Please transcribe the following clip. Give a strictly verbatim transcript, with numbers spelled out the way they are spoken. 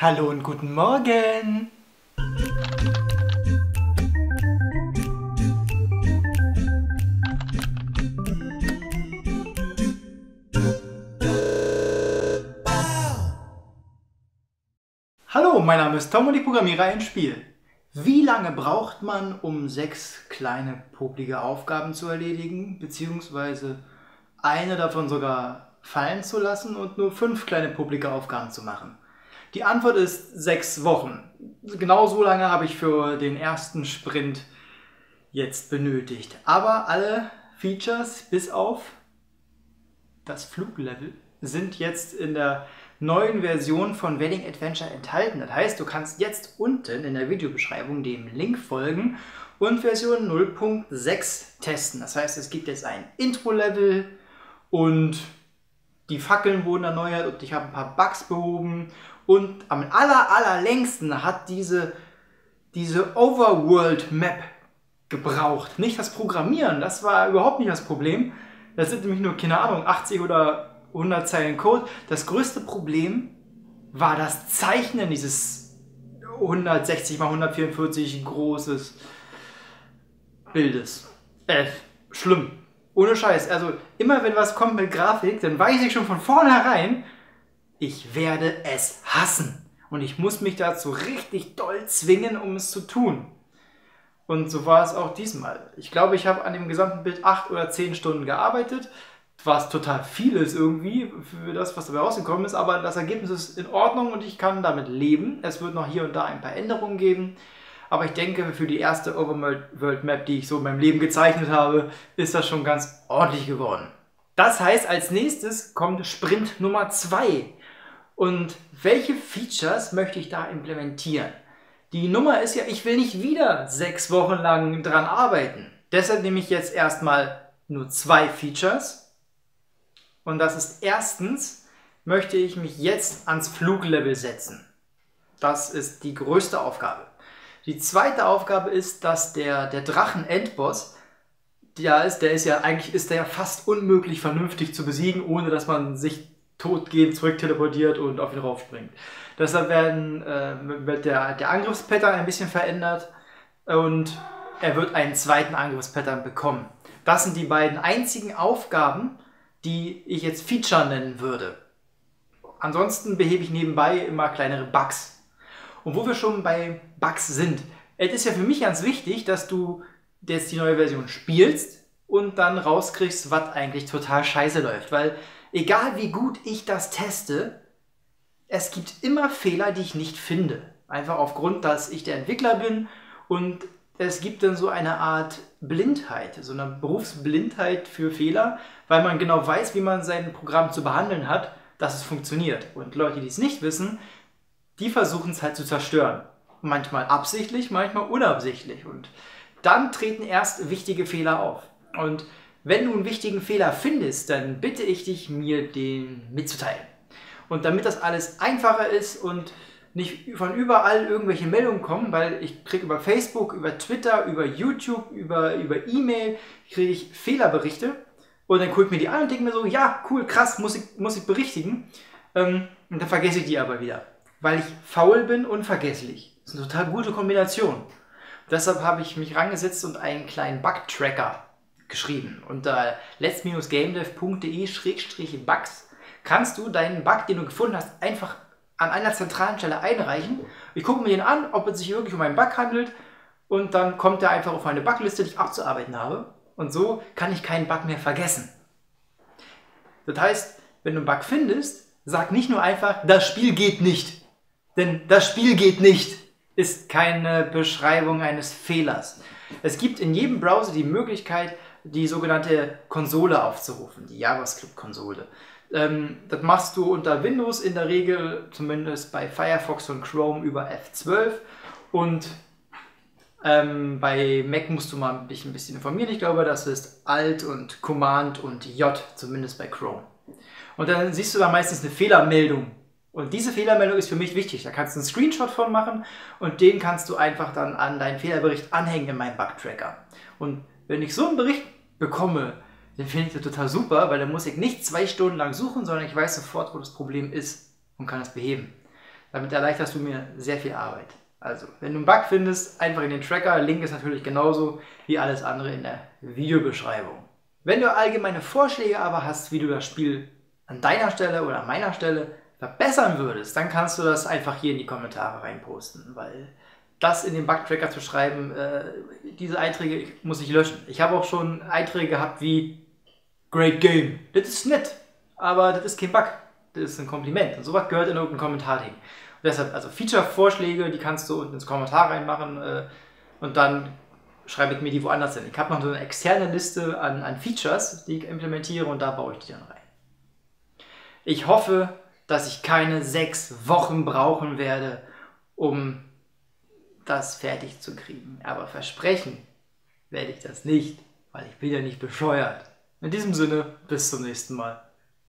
Hallo und guten Morgen! Hallo, mein Name ist Tom und ich programmiere ein Spiel. Wie lange braucht man, um sechs kleine, popelige Aufgaben zu erledigen, beziehungsweise eine davon sogar fallen zu lassen und nur fünf kleine, popelige Aufgaben zu machen? Die Antwort ist sechs Wochen. Genau so lange habe ich für den ersten Sprint jetzt benötigt. Aber alle Features bis auf das Fluglevel sind jetzt in der neuen Version von Wedding Adventure enthalten. Das heißt, du kannst jetzt unten in der Videobeschreibung dem Link folgen und Version null Punkt sechs testen. Das heißt, es gibt jetzt ein Intro-Level und die Fackeln wurden erneuert und ich habe ein paar Bugs behoben. Und am aller, allerlängsten hat diese, diese Overworld-Map gebraucht. Nicht das Programmieren, das war überhaupt nicht das Problem. Das sind nämlich nur, keine Ahnung, achtzig oder hundert Zeilen Code. Das größte Problem war das Zeichnen dieses hundertsechzig mal hundertvierundvierzig großes Bildes. Äh, schlimm. Ohne Scheiß. Also immer wenn was kommt mit Grafik, dann weiß ich schon von vornherein, ich werde es hassen. Und ich muss mich dazu richtig doll zwingen, um es zu tun. Und so war es auch diesmal. Ich glaube, ich habe an dem gesamten Bild acht oder zehn Stunden gearbeitet, was total viel ist irgendwie für das, was dabei rausgekommen ist. Aber das Ergebnis ist in Ordnung und ich kann damit leben. Es wird noch hier und da ein paar Änderungen geben. Aber ich denke, für die erste Overworld Map, die ich so in meinem Leben gezeichnet habe, ist das schon ganz ordentlich geworden. Das heißt, als nächstes kommt Sprint Nummer zwei. Und welche Features möchte ich da implementieren? Die Nummer ist ja, ich will nicht wieder sechs Wochen lang dran arbeiten. Deshalb nehme ich jetzt erstmal nur zwei Features. Und das ist erstens, möchte ich mich jetzt ans Fluglevel setzen. Das ist die größte Aufgabe. Die zweite Aufgabe ist, dass der, der Drachen-Endboss, der ist, der ist ja eigentlich ist der ja fast unmöglich vernünftig zu besiegen, ohne dass man sich totgehend zurückteleportiert und auf ihn raufspringt. Deshalb werden, äh, wird der, der Angriffspattern ein bisschen verändert und er wird einen zweiten Angriffspattern bekommen. Das sind die beiden einzigen Aufgaben, die ich jetzt Feature nennen würde. Ansonsten behebe ich nebenbei immer kleinere Bugs. Und wo wir schon bei Bugs sind, es ist ja für mich ganz wichtig, dass du jetzt die neue Version spielst und dann rauskriegst, was eigentlich total scheiße läuft, weil egal wie gut ich das teste, es gibt immer Fehler, die ich nicht finde. Einfach aufgrund, dass ich der Entwickler bin und es gibt dann so eine Art Blindheit, so eine Berufsblindheit für Fehler, weil man genau weiß, wie man sein Programm zu behandeln hat, dass es funktioniert. Und Leute, die es nicht wissen, die versuchen es halt zu zerstören. Manchmal absichtlich, manchmal unabsichtlich. Und dann treten erst wichtige Fehler auf. Und wenn du einen wichtigen Fehler findest, dann bitte ich dich, mir den mitzuteilen. Und damit das alles einfacher ist und nicht von überall irgendwelche Meldungen kommen, weil ich kriege über Facebook, über Twitter, über YouTube, über, über E-Mail, kriege ich Fehlerberichte und dann gucke ich mir die an und denke mir so, ja, cool, krass, muss ich, muss ich berichtigen. Ähm, und dann vergesse ich die aber wieder, weil ich faul bin und vergesslich. Das ist eine total gute Kombination. Deshalb habe ich mich rangesetzt und einen kleinen Bug-Tracker geschrieben. Unter let's dash gamedev punkt de slash bugs kannst du deinen Bug, den du gefunden hast, einfach an einer zentralen Stelle einreichen. Ich gucke mir den an, ob es sich wirklich um einen Bug handelt und dann kommt er einfach auf meine Bugliste, die ich abzuarbeiten habe. Und so kann ich keinen Bug mehr vergessen. Das heißt, wenn du einen Bug findest, sag nicht nur einfach, das Spiel geht nicht. Denn das Spiel geht nicht ist keine Beschreibung eines Fehlers. Es gibt in jedem Browser die Möglichkeit, die sogenannte Konsole aufzurufen, die JavaScript-Konsole. Ähm, das machst du unter Windows in der Regel, zumindest bei Firefox und Chrome über F zwölf. Und ähm, bei Mac musst du mal dich ein bisschen informieren. Ich glaube, das ist Alt und Command und J, zumindest bei Chrome. Und dann siehst du da meistens eine Fehlermeldung. Und diese Fehlermeldung ist für mich wichtig. Da kannst du einen Screenshot von machen und den kannst du einfach dann an deinen Fehlerbericht anhängen in meinem Bug-Tracker. Und wenn ich so einen Bericht bekomme, dann finde ich das total super, weil dann muss ich nicht zwei Stunden lang suchen, sondern ich weiß sofort, wo das Problem ist und kann es beheben. Damit erleichterst du mir sehr viel Arbeit. Also, wenn du einen Bug findest, einfach in den Tracker. Link ist natürlich genauso wie alles andere in der Videobeschreibung. Wenn du allgemeine Vorschläge aber hast, wie du das Spiel an deiner Stelle oder an meiner Stelle verbessern würdest, dann kannst du das einfach hier in die Kommentare reinposten, weil das in den Bug-Tracker zu schreiben, äh, diese Einträge muss ich löschen. Ich habe auch schon Einträge gehabt wie Great Game. Das ist nett, aber das ist kein Bug. Das ist ein Kompliment und sowas gehört in irgendeinen Kommentar hin. Und deshalb, also Feature-Vorschläge, die kannst du unten ins Kommentar reinmachen äh, und dann schreibe ich mir die woanders hin. Ich habe noch so eine externe Liste an, an Features, die ich implementiere und da baue ich die dann rein. Ich hoffe, dass ich keine sechs Wochen brauchen werde, um das fertig zu kriegen. Aber versprechen werde ich das nicht, weil ich bin ja nicht bescheuert. In diesem Sinne, bis zum nächsten Mal.